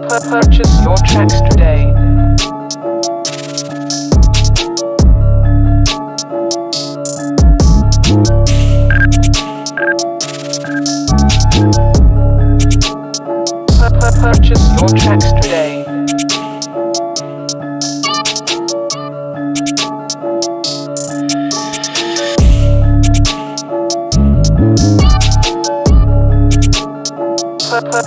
Purchase your tracks today.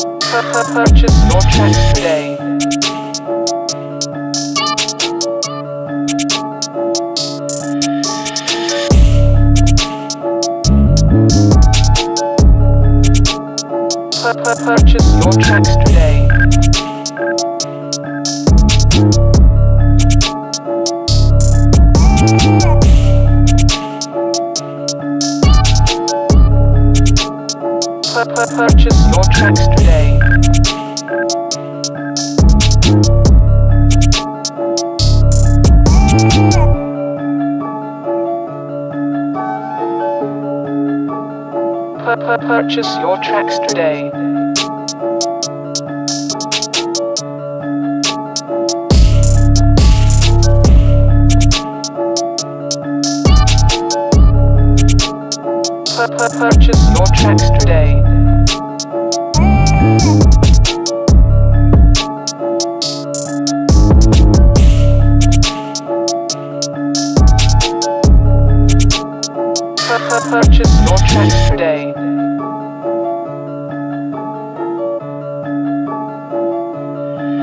your tracks today. Purchase your tracks today. Purchase your tracks today. Purchase your tracks today. Purchase your tracks today. Purchase your tracks today. Purchase your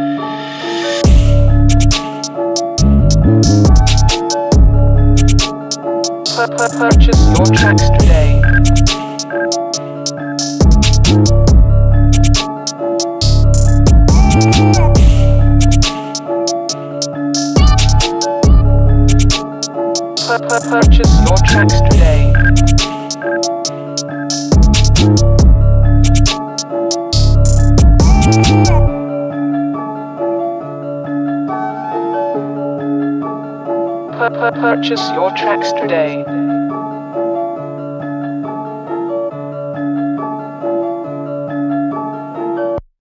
tracks today. Purchase your tracks today. Purchase your tracks today. Purchase your tracks today. Purchase your tracks today. Purchase your tracks today. Purchase your tracks today. Purchase your tracks today.